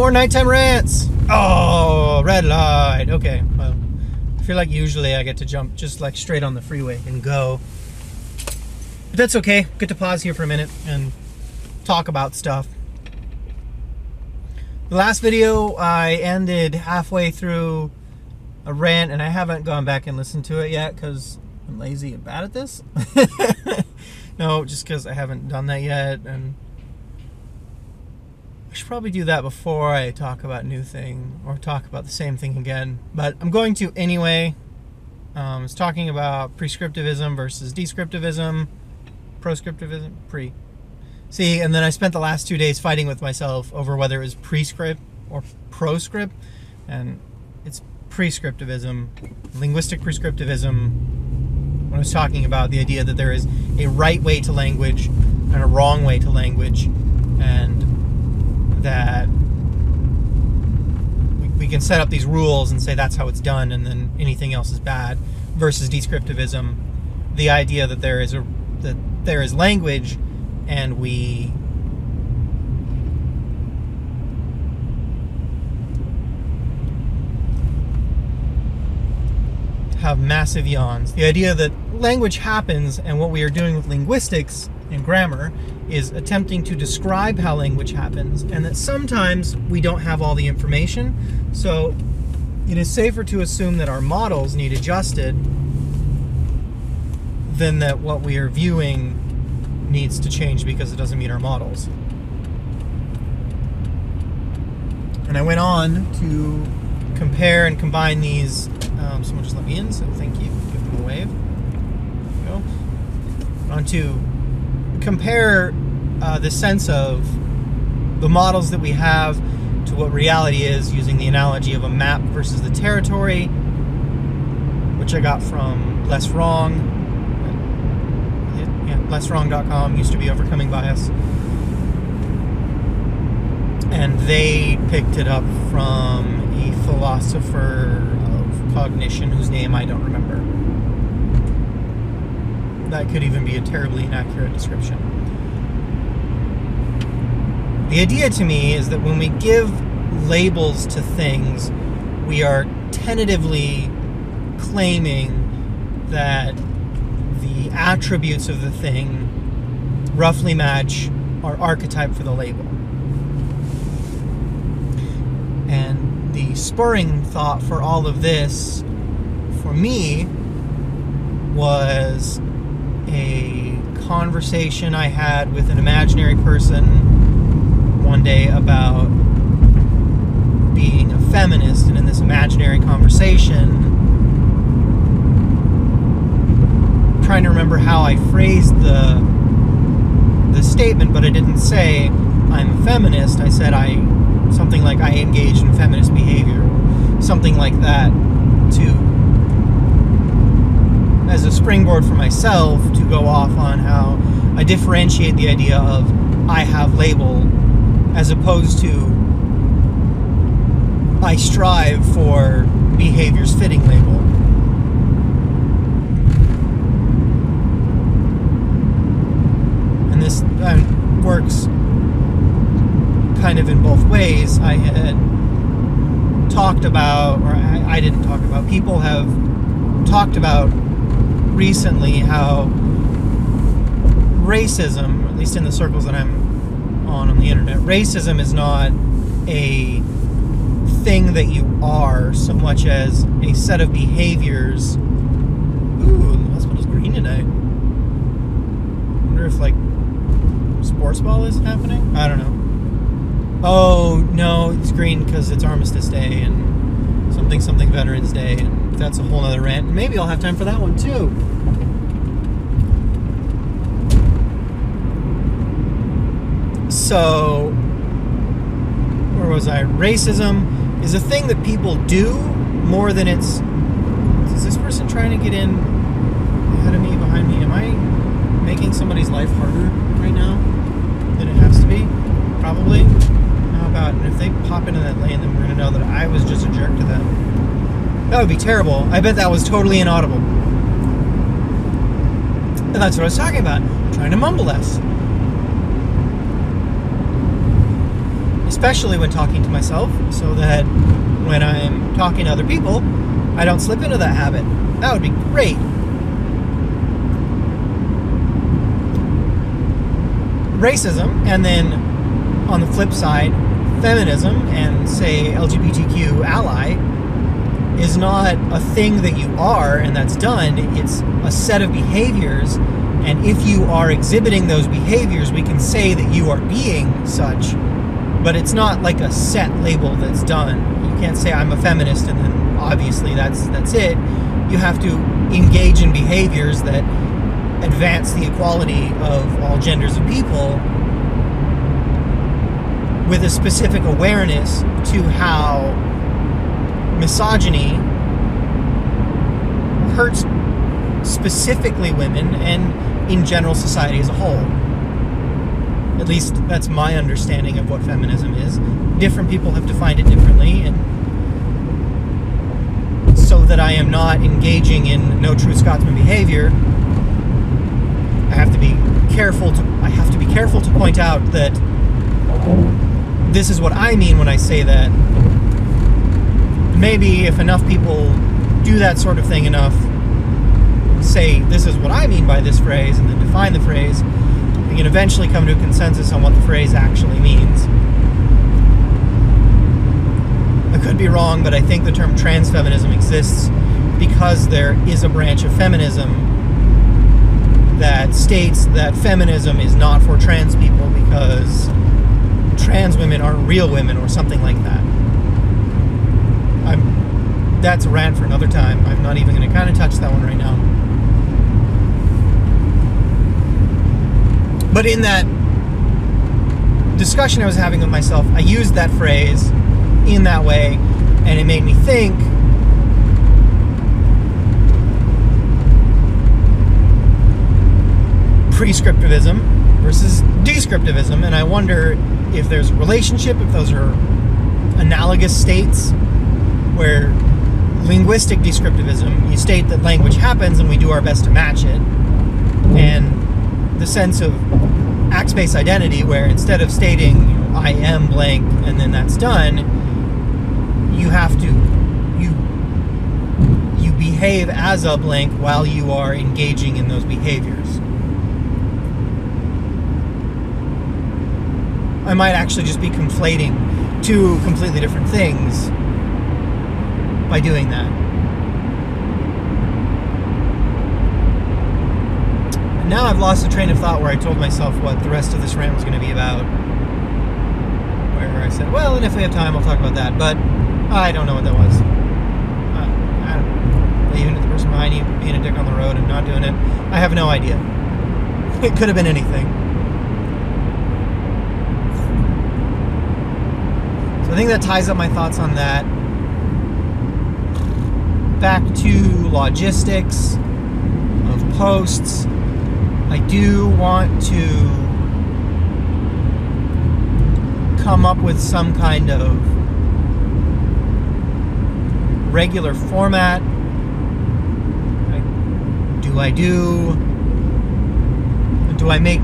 More nighttime rants. Oh, red light. Okay, well, I feel like usually I get to jump just like straight on the freeway and go. But that's okay. Good to pause here for a minute and talk about stuff. The last video I ended halfway through a rant, and I haven't gone back and listened to it yet because I'm lazy and bad at this. No, just because I haven't done that yet, and I should probably do that before I talk about new thing or talk about the same thing again. But I'm going to anyway. It's talking about prescriptivism versus descriptivism, proscriptivism, pre. See, and then I spent the last 2 days fighting with myself over whether it was prescript or proscript, and it's prescriptivism, linguistic prescriptivism, when I was talking about the idea that there is a right way to language and a wrong way to language, and that we can set up these rules and say that's how it's done and then anything else is bad, versus descriptivism, the idea that there is language and we have massive yawns. The idea that language happens, and what we are doing with linguistics and grammar is attempting to describe how language happens, and that sometimes we don't have all the information. So it is safer to assume that our models need adjusted than that what we are viewing needs to change because it doesn't meet our models. And I went on to compare and combine these. Someone just let me in, so thank you. Give them a wave. There you go. On to compare the sense of the models that we have to what reality is, using the analogy of a map versus the territory, which I got from Less Wrong. Yeah, LessWrong.com used to be Overcoming Bias. And they picked it up from a philosopher of cognition whose name I don't remember. That could even be a terribly inaccurate description. The idea to me is that when we give labels to things, we are tentatively claiming that the attributes of the thing roughly match our archetype for the label. And the spurring thought for all of this, for me, was a conversation I had with an imaginary person one day about being a feminist. And in this imaginary conversation, I'm trying to remember how I phrased the statement, but I didn't say I'm a feminist. I said something like I engage in feminist behavior, something like that, as a springboard for myself to go off on how I differentiate the idea of I have label as opposed to I strive for behaviors fitting label. And this works kind of in both ways. I had talked about, or I didn't talk about, people have talked about recently how racism, at least in the circles that I'm on the internet, racism is not a thing that you are so much as a set of behaviors. Ooh, the hospital's green tonight. I wonder if like sports ball is happening? I don't know. Oh no, it's green because it's Armistice Day and something Veterans Day, and that's a whole other rant. Maybe I'll have time for that one too. So, where was I? Racism is a thing that people do more than it's... Is this person trying to get in ahead of me, behind me? Am I making somebody's life harder right now than it has to be? Probably. How about, and if they pop into that lane, then we're going to know that I was just a jerk to them. That would be terrible. I bet that was totally inaudible. And that's what I was talking about. Trying to mumble less. especially when talking to myself, so that when I'm talking to other people, I don't slip into that habit. That would be great. Racism, and then on the flip side, feminism and, say, LGBTQ ally is not a thing that you are and that's done. It's a set of behaviors, and if you are exhibiting those behaviors, we can say that you are being such, but it's not like a set label that's done. You can't say I'm a feminist and then obviously that's it. You have to engage in behaviors that advance the equality of all genders of people with a specific awareness to how misogyny hurts specifically women and in general society as a whole. At least that's my understanding of what feminism is. Different people have defined it differently, and so that I am not engaging in No True Scotsman behavior, I have to be careful to point out that this is what I mean when I say that. Maybe if enough people do that sort of thing enough, say this is what I mean by this phrase, and then define the phrase, we can eventually come to a consensus on what the phrase actually means. I could be wrong, but I think the term transfeminism exists because there is a branch of feminism that states that feminism is not for trans people because trans women aren't real women or something like that. That's a rant for another time. I'm not even going to kind of touch that one right now. But in that discussion I was having with myself, I used that phrase in that way, and it made me think, prescriptivism versus descriptivism, and I wonder if there's a relationship, if those are analogous states, where linguistic descriptivism, you state that language happens and we do our best to match it, and the sense of act-based identity, where instead of stating, you know, I am blank and then that's done, you have to, you behave as a blank while you are engaging in those behaviors. I might actually just be conflating two completely different things by doing that. And now I've lost a train of thought where I told myself what the rest of this rant was going to be about. Where I said, well, and if we have time, I'll talk about that. But I don't know what that was. I don't know. Leaving it to the person behind you, being a dick on the road and not doing it. I have no idea. It could have been anything. I think that ties up my thoughts on that. Back to logistics of posts. I do want to come up with some kind of regular format. Do I make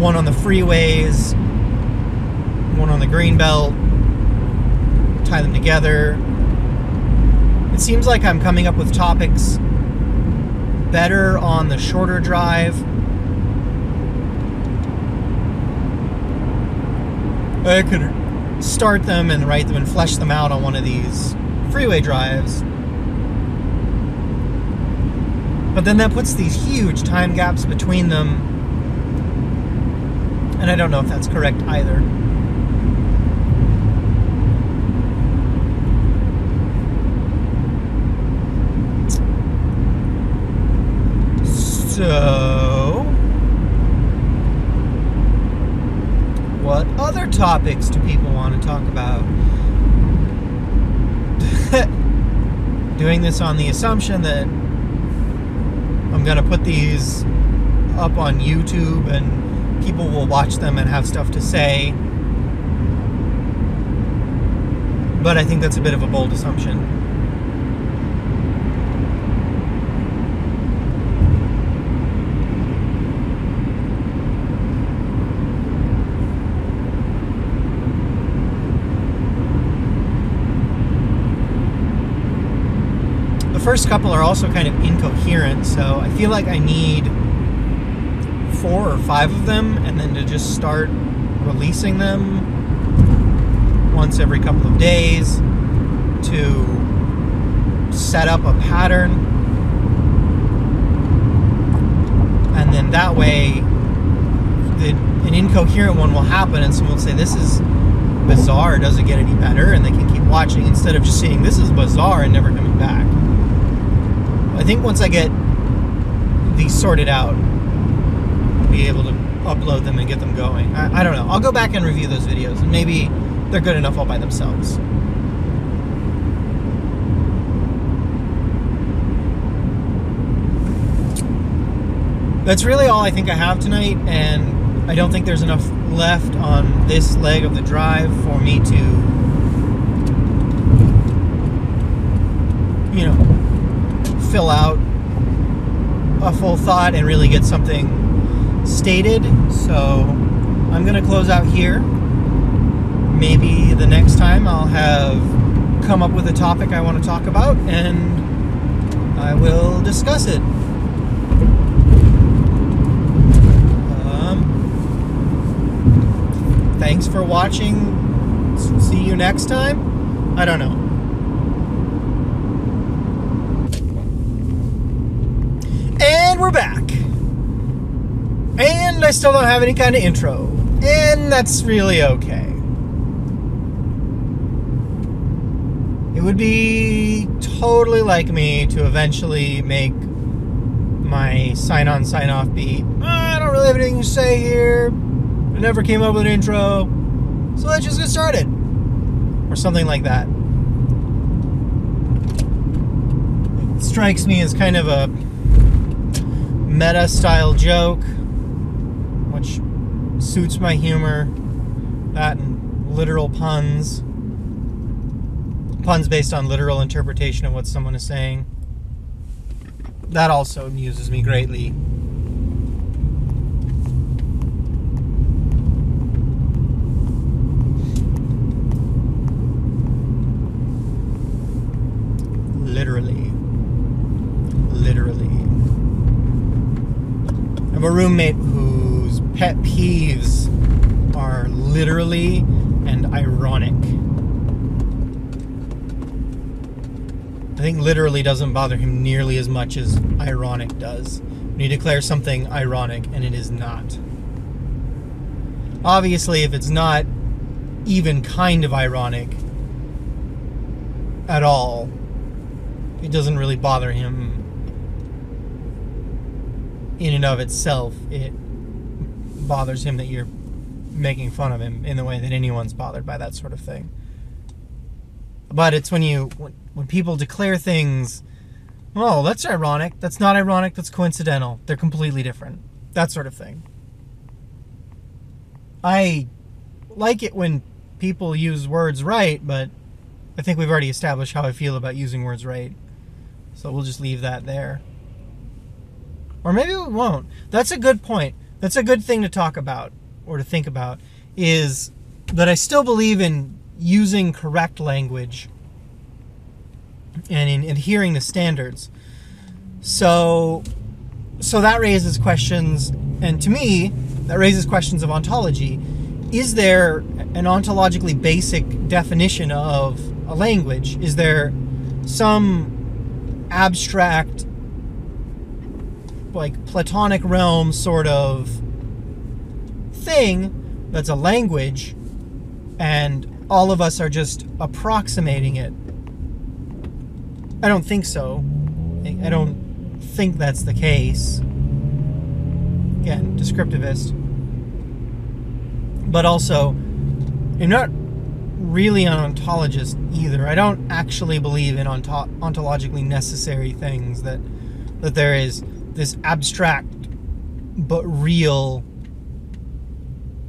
one on the freeways, one on the green belt, tie them together? It seems like I'm coming up with topics better on the shorter drive. I could start them and write them and flesh them out on one of these freeway drives. But then that puts these huge time gaps between them, and I don't know if that's correct either. So, what other topics do people want to talk about? Doing this on the assumption that I'm going to put these up on YouTube and people will watch them and have stuff to say. But I think that's a bit of a bold assumption. first couple are also kind of incoherent, so I feel like I need 4 or 5 of them, and then to just start releasing them once every couple of days to set up a pattern, and then that way an incoherent one will happen and someone will say, this is bizarre, does it get any better? And they can keep watching instead of just seeing, this is bizarre, and never coming back. I think once I get these sorted out, I'll be able to upload them and get them going. I don't know. I'll go back and review those videos, and maybe they're good enough all by themselves. That's really all I think I have tonight, and I don't think there's enough left on this leg of the drive for me to, you know, fill out a full thought and really get something stated. So I'm going to close out here. Maybe the next time I'll have come up with a topic I want to talk about, and I will discuss it. Thanks for watching. See you next time? I don't know. And we're back. And I still don't have any kind of intro. And that's really okay. It would be totally like me to eventually make my sign-on, sign-off be, I don't really have anything to say here. I never came up with an intro, so let's just get started, or something like that. It strikes me as kind of a meta-style joke, which suits my humor, that and literal puns. Puns based on literal interpretation of what someone is saying. That also amuses me greatly. Literally. I have a roommate whose pet peeves are literally and ironic. I think literally doesn't bother him nearly as much as ironic does. When you declare something ironic and it is not. Obviously, if it's not even kind of ironic at all, it doesn't really bother him in and of itself. It bothers him that you're making fun of him in the way that anyone's bothered by that sort of thing. But it's when people declare things, oh, that's ironic, that's not ironic, that's coincidental, they're completely different, that sort of thing. I like it when people use words right, but I think we've already established how I feel about using words right. So we'll just leave that there. Or maybe we won't. That's a good point. That's a good thing to talk about, or to think about, is that I still believe in using correct language and in adhering to standards. So that raises questions, and to me, that raises questions of ontology. Is there an ontologically basic definition of a language? Is there some abstract, like Platonic realm sort of thing that's a language, and all of us are just approximating it? I don't think so. I don't think that's the case. Again, descriptivist. But also, I'm not really an ontologist either. I don't actually believe in ontologically necessary things, that there is this abstract but real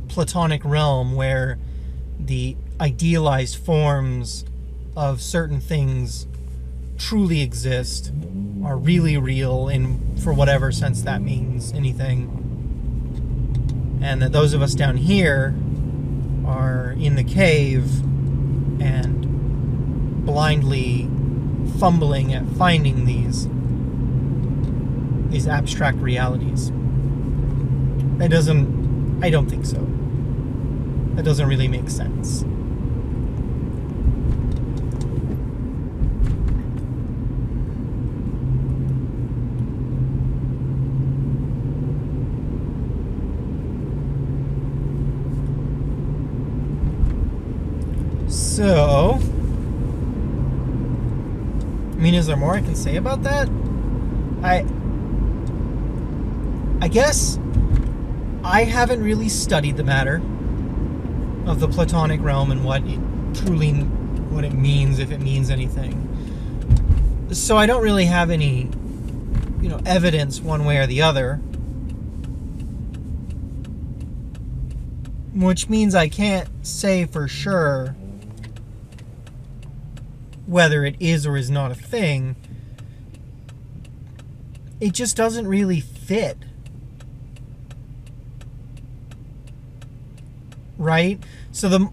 Platonic realm where the idealized forms of certain things truly exist, are really real in, for whatever sense that means anything. And that those of us down here are in the cave and blindly fumbling at finding these abstract realities. That doesn't, I don't think so. That doesn't really make sense. So, I mean, is there more I can say about that? I guess I haven't really studied the matter of the Platonic realm and what it means, if it means anything. So I don't really have any, you know, evidence one way or the other, which means I can't say for sure whether it is or is not a thing. It just doesn't really fit, right? So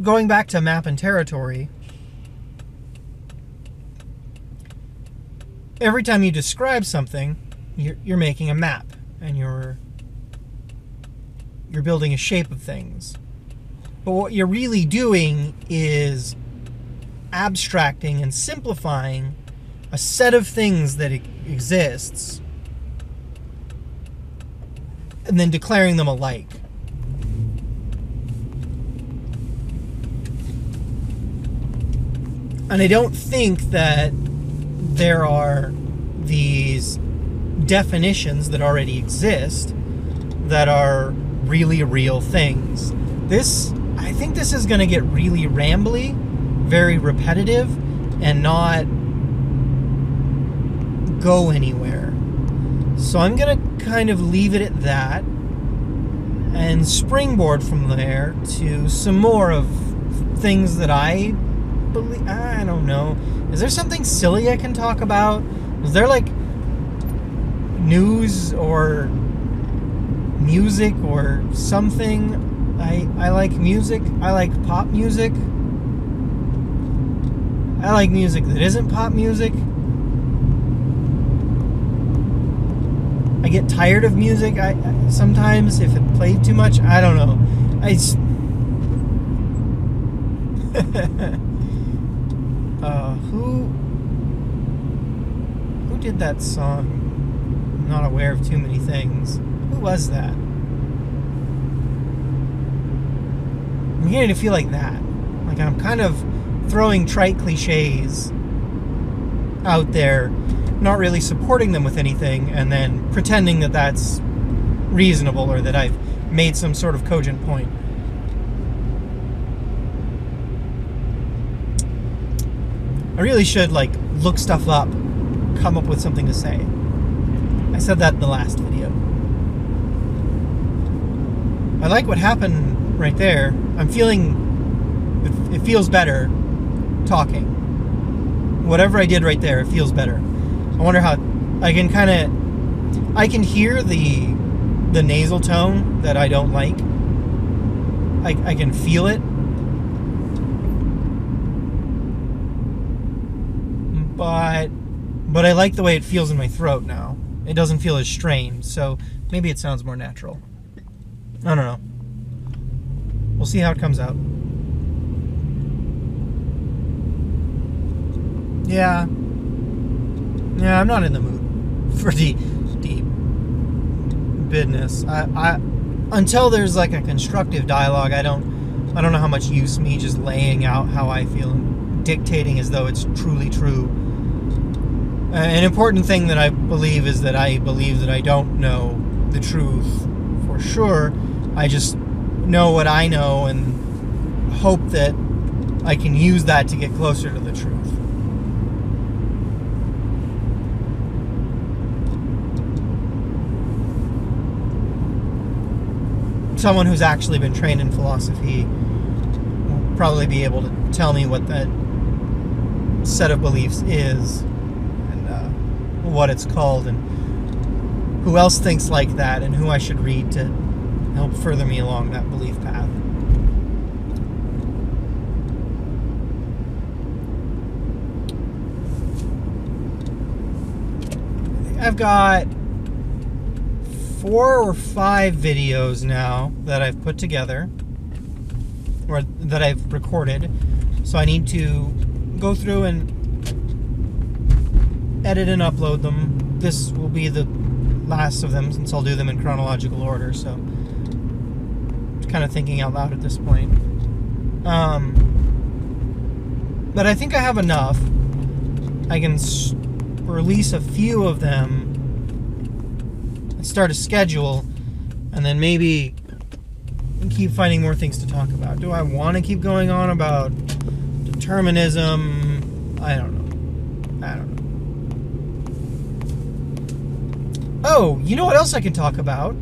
going back to Map and Territory, every time you describe something, you're making a map, and you're building a shape of things. But what you're really doing is abstracting and simplifying a set of things that exists and then declaring them alike. And I don't think that there are these definitions that already exist that are really real things. I think this is going to get really rambly, very repetitive, and not go anywhere. So I'm going to kind of leave it at that and springboard from there to some more of things that I believe. I don't know. Is there something silly I can talk about? Is there like news or music or something? I like music. I like pop music. I like music that isn't pop music. I get tired of music sometimes if it played too much. I don't know. Who did that song? I'm not aware of too many things. Who was that? I'm beginning to feel like that. Like I'm kind of throwing trite cliches out there, not really supporting them with anything, and then pretending that that's reasonable or that I've made some sort of cogent point. I really should like look stuff up, come up with something to say. I said that in the last video. I like what happened right there. I'm feeling, it feels better talking. Whatever I did right there, it feels better. I wonder how I can I can hear the nasal tone that I don't like. I can feel it. But I like the way it feels in my throat now. It doesn't feel as strained, so maybe it sounds more natural. I don't know. We'll see how it comes out. Yeah, I'm not in the mood for deep business. I until there's like a constructive dialogue, I don't know how much use me just laying out how I feel and dictating as though it's truly true. An important thing that I believe is that I believe that I don't know the truth for sure. I just know what I know and hope that I can use that to get closer to the truth. Someone who's actually been trained in philosophy will probably be able to tell me what that set of beliefs is and what it's called and who else thinks like that and who I should read to help further me along that belief path. I've got 4 or 5 videos now that I've put together, or that I've recorded. So I need to go through and edit and upload them. This will be the last of them since I'll do them in chronological order. So I'm just kind of thinking out loud at this point. But I think I have enough. I can release a few of them, start a schedule, and then maybe keep finding more things to talk about. Do I want to keep going on about determinism? I don't know. Oh, you know what else I can talk about?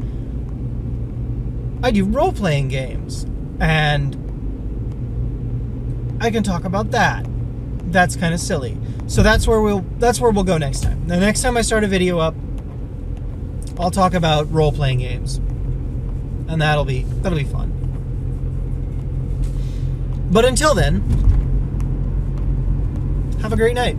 I do role-playing games, and I can talk about that. That's kind of silly. So that's where we'll go next time. The next time I start a video up, I'll talk about role-playing games, and that'll be fun. But until then, have a great night.